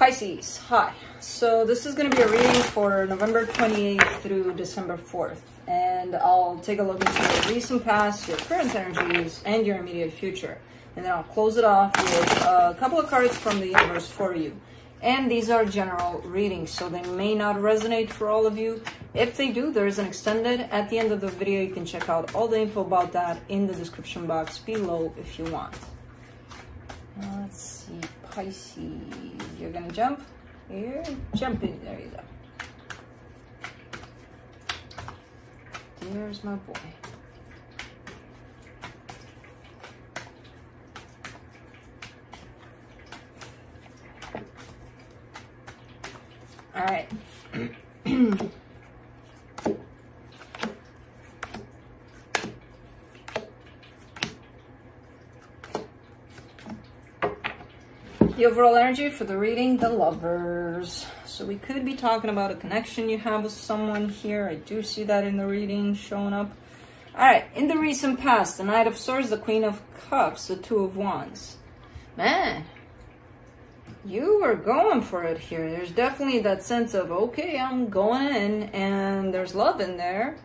Pisces, hi. So this is going to be a reading for November 28th through December 4th. And I'll take a look into your recent past, your current energies, and your immediate future. And then I'll close it off with a couple of cards from the universe for you. And these are general readings, so they may not resonate for all of you. If they do, there's an extended at the end of the video. You can check out all the info about that in the description box below if you want. Let's see, Pisces, you're gonna jump. You're jumping, there you go. There's my boy. All right. The overall energy for the reading, the Lovers. So we could be talking about a connection you have with someone here. I do see that in the reading showing up. All right, in the recent past, the Knight of Swords, the Queen of Cups, the Two of Wands. Man, you were going for it here. There's definitely that sense of, okay, I'm going in, and there's love in there.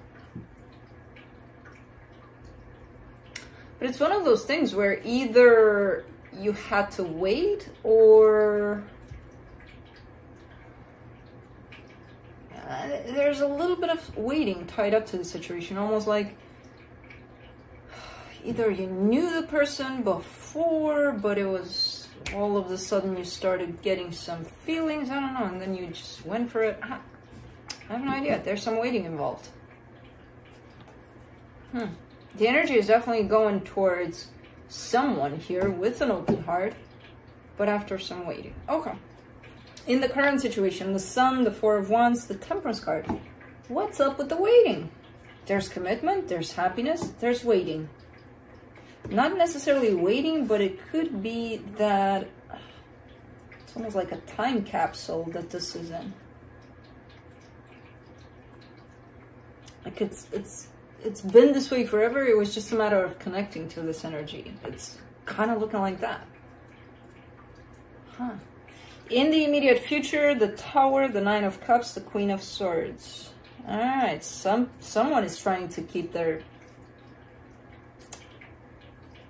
But it's one of those things where either you had to wait, or there's a little bit of waiting tied up to the situation, almost like either you knew the person before, but it was all of a sudden you started getting some feelings, I don't know, and then you just went for it. I have no idea. There's some waiting involved. The energy is definitely going towards someone here with an open heart, but after some waiting. Okay. In the current situation, the Sun, the Four of Wands, the Temperance card. What's up with the waiting? There's commitment, there's happiness, there's waiting. Not necessarily waiting, but it could be that it's almost like a time capsule that this is in. Like it's been this way forever. It was just a matter of connecting to this energy. It's kind of looking like that. In the immediate future, the Tower, the Nine of Cups, the Queen of Swords. All right, someone is trying to keep their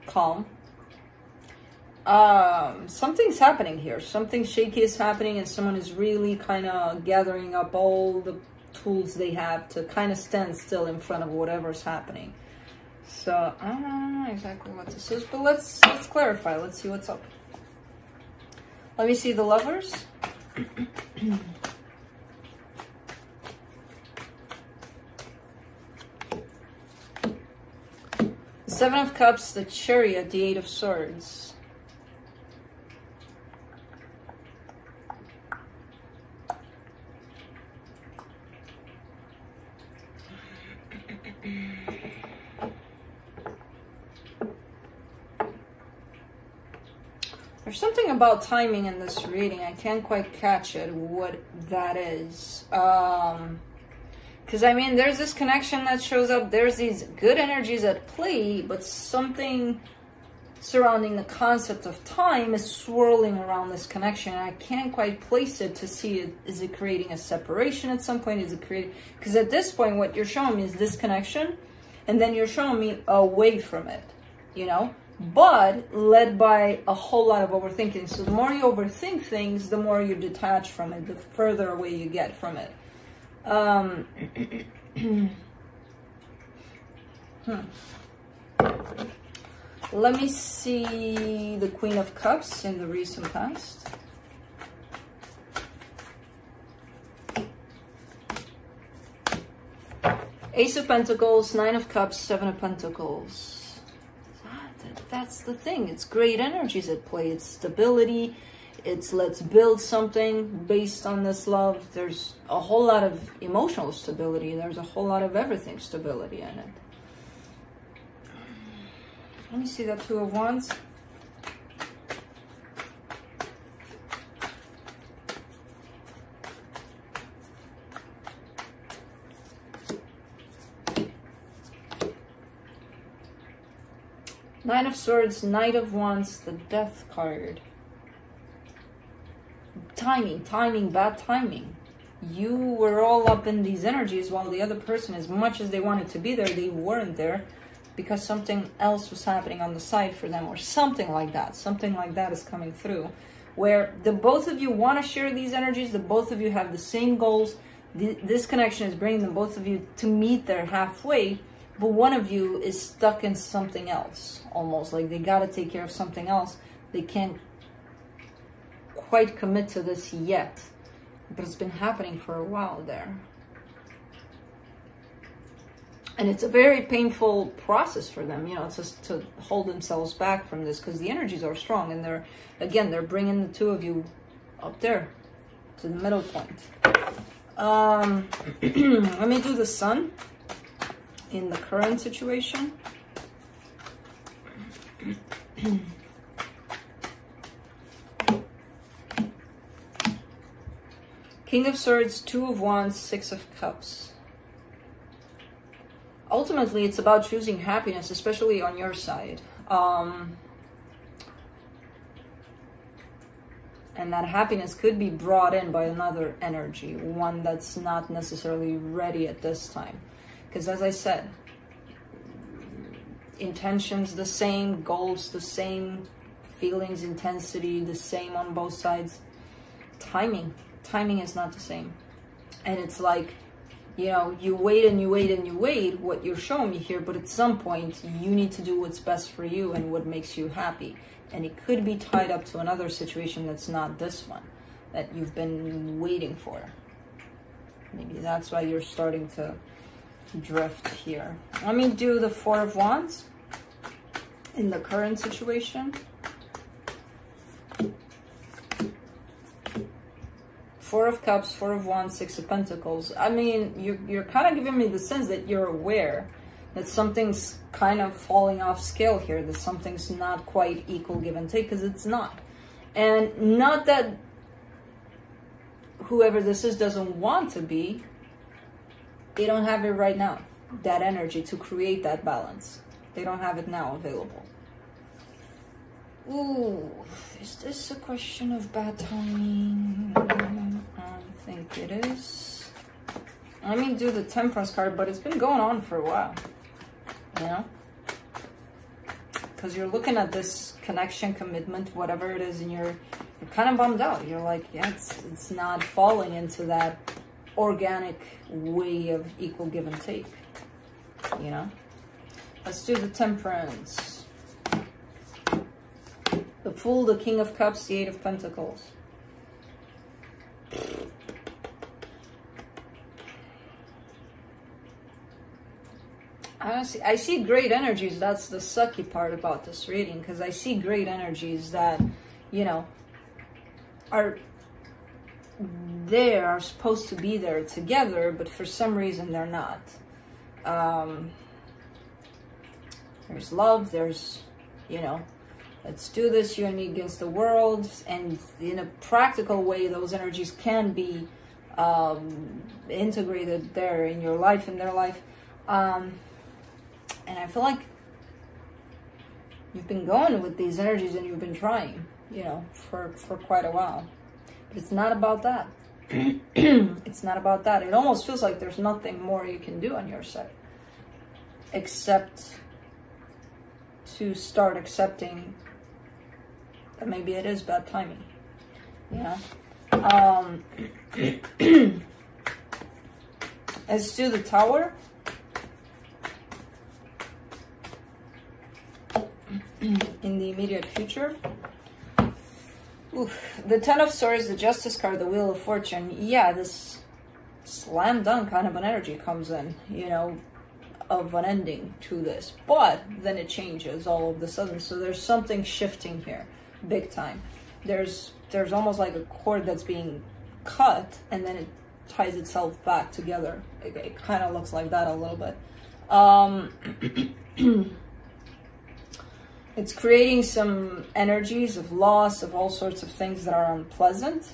calm. Something's happening here. Something shaky is happening, and someone is really kind of gathering up all the tools they have to kind of stand still in front of whatever's happening. So I don't know exactly what this is, but let's clarify. Let's see what's up. Let me see the Lovers. Seven of Cups, the Chariot, the Eight of Swords. There's something about timing in this reading. I can't quite catch it, what that is. Because, I mean, there's this connection that shows up. There's these good energies at play, but something surrounding the concept of time is swirling around this connection. And I can't quite place it to see it. Is it creating a separation at some point? Is it creating... Because at this point, what you're showing me is this connection, and then you're showing me away from it, you know? But led by a whole lot of overthinking. So the more you overthink things, the more you detach from it, the further away you get from it. Let me see the Queen of Cups in the recent past. Ace of Pentacles, Nine of Cups, Seven of Pentacles. That's the thing. It's great energies at play. It's stability. It's let's build something based on this love. There's a whole lot of emotional stability. There's a whole lot of everything stability in it. Let me see that Two of Wands. Nine of Swords, Knight of Wands, the Death card. timing, bad timing. You were all up in these energies while the other person, as much as they wanted to be there, they weren't there because something else was happening on the side for them or something like that. Something like that is coming through where the both of you want to share these energies. The both of you have the same goals. This connection is bringing the both of you to meet there halfway, but one of you is stuck in something else, almost like they got to take care of something else. They can't quite commit to this yet, but it's been happening for a while there. And it's a very painful process for them, you know, it's just to hold themselves back from this because the energies are strong and they're, again, they're bringing the two of you up there to the middle point. Let me do the sun in the current situation. King of Swords, Two of Wands, Six of Cups. Ultimately, it's about choosing happiness, especially on your side. And that happiness could be brought in by another energy, one that's not necessarily ready at this time. Because as I said, intentions the same, goals the same, feelings, intensity the same on both sides. Timing is not the same. And it's like, you know, you wait and you wait and you wait, what you're showing me here, but at some point you need to do what's best for you and what makes you happy. And it could be tied up to another situation that's not this one that you've been waiting for. Maybe that's why you're starting to drift here. Let me do the Four of Wands in the current situation. Four of Cups, Four of Wands, Six of Pentacles. I mean, you're kind of giving me the sense that you're aware that something's kind of falling off scale here, that something's not quite equal give and take, because it's not. And not that whoever this is doesn't want to be, they don't have it right now, that energy to create that balance. They don't have it now available. Ooh, is this a question of bad timing? I think it is. Let me do the Temperance card, but it's been going on for a while. You know, because you're looking at this connection, commitment, whatever it is, and you're kind of bummed out. You're like, yeah, it's not falling into that organic way of equal give and take, you know. Let's do the Temperance. The Fool, the King of Cups, the Eight of Pentacles. I see great energies. That's the sucky part about this reading, because I see great energies that, you know, are supposed to be there together, but for some reason they're not. There's love, there's, you know, let's do this, you and me against the world. And in a practical way, those energies can be integrated there in your life, in their life. And I feel like you've been going with these energies and you've been trying, you know, for quite a while. But it's not about that. It's not about that. It almost feels like there's nothing more you can do on your side except to start accepting that maybe it is bad timing, you know? As to the Tower... in the immediate future. Ooh, the Ten of Swords, the Justice card, the Wheel of Fortune. Yeah, this slam dunk kind of an energy comes in, you know, of an ending to this. But then it changes all of a sudden. So there's something shifting here, big time. There's almost like a cord that's being cut and then it ties itself back together. It kind of looks like that a little bit. It's creating some energies of loss, of all sorts of things that are unpleasant.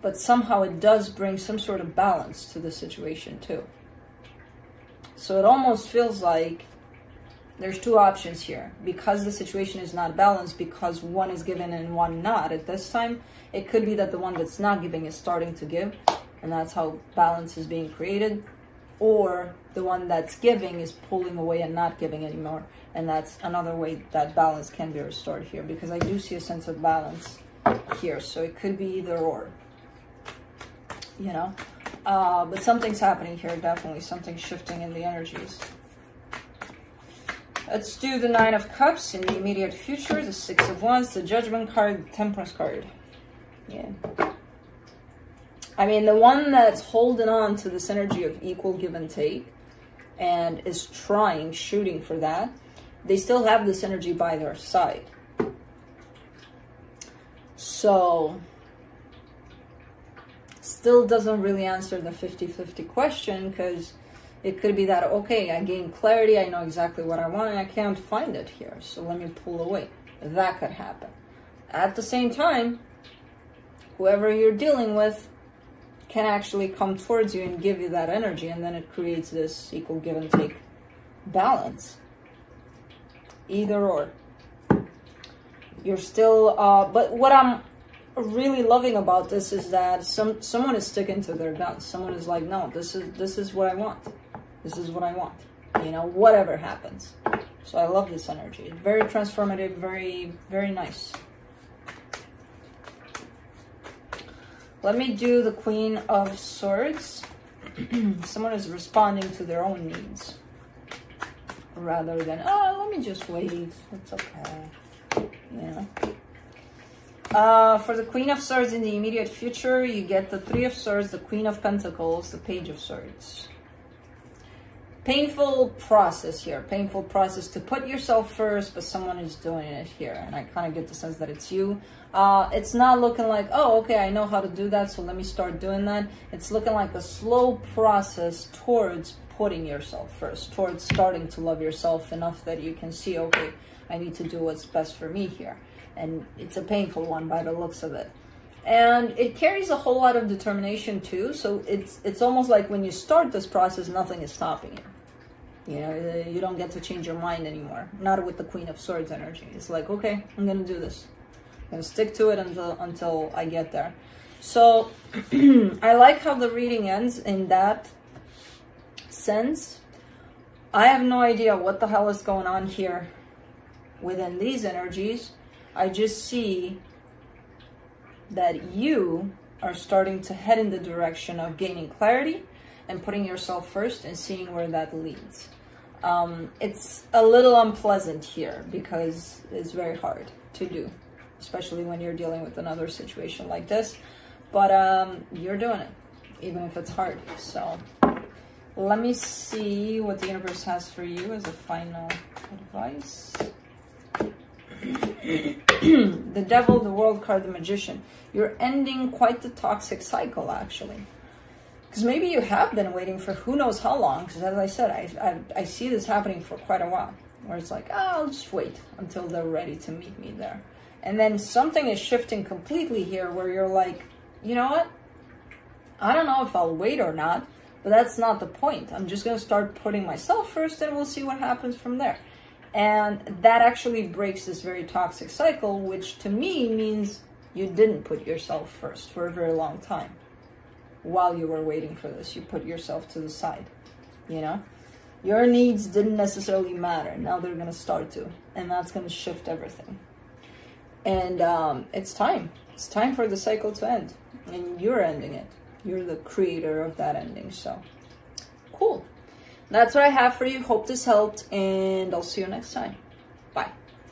But somehow it does bring some sort of balance to the situation too. So it almost feels like There's two options here. Because the situation is not balanced, because one is given and one not at this time, it could be that the one that's not giving is starting to give, and that's how balance is being created. Or the one that's giving is pulling away and not giving anymore, and that's another way that balance can be restored here, because I do see a sense of balance here. So it could be either or, you know, but something's happening here, definitely something's shifting in the energies. Let's do the Nine of Cups in the immediate future, the Six of Wands, the Judgment card, the Temperance card. Yeah, I mean, the one that's holding on to this energy of equal give and take and is trying, shooting for that, they still have this energy by their side. So, still doesn't really answer the 50-50 question, because it could be that, okay, I gain clarity, I know exactly what I want, and I can't find it here, so let me pull away. That could happen. At the same time, whoever you're dealing with can actually come towards you and give you that energy, and then it creates this equal give and take balance. Either or. You're still, but what I'm really loving about this is that someone is sticking to their guns. Someone is like, no, this is what I want. This is what I want. You know, whatever happens. So I love this energy. Very transformative, very, very nice. Let me do the Queen of Swords. Someone is responding to their own needs rather than, oh, let me just wait. It's okay. Yeah. For the Queen of Swords in the immediate future, you get the Three of Swords, the Queen of Pentacles, the Page of Swords. Painful process here. Painful process to put yourself first, but someone is doing it here. And I kind of get the sense that it's you. It's not looking like, oh, okay, I know how to do that, so let me start doing that. It's looking like a slow process towards putting yourself first, towards starting to love yourself enough that you can see, okay, I need to do what's best for me here. And it's a painful one by the looks of it. And it carries a whole lot of determination too. So it's almost like when you start this process, nothing is stopping you. You know, you don't get to change your mind anymore. Not with the Queen of Swords energy. It's like, okay, I'm going to do this. I'm going to stick to it until I get there. So I like how the reading ends in that sense. I have no idea what the hell is going on here within these energies. I just see that you are starting to head in the direction of gaining clarity and putting yourself first and seeing where that leads. It's a little unpleasant here because it's very hard to do, especially when you're dealing with another situation like this, but you're doing it, even if it's hard. So let me see what the universe has for you as a final advice. The Devil, the World card, the Magician. You're ending quite the toxic cycle, actually. Because maybe you have been waiting for who knows how long, because as I said, I see this happening for quite a while, where it's like, oh, I'll just wait until they're ready to meet me there. And then something is shifting completely here, where you're like, you know what? I don't know if I'll wait or not, but that's not the point. I'm just going to start putting myself first, and we'll see what happens from there. And that actually breaks this very toxic cycle, which to me means you didn't put yourself first for a very long time. While you were waiting for this, you put yourself to the side, you know? Your needs didn't necessarily matter. Now they're going to start to, and that's going to shift everything. And it's time. It's time for the cycle to end, and you're ending it. You're the creator of that ending, so cool. That's what I have for you. Hope this helped, and I'll see you next time. Bye.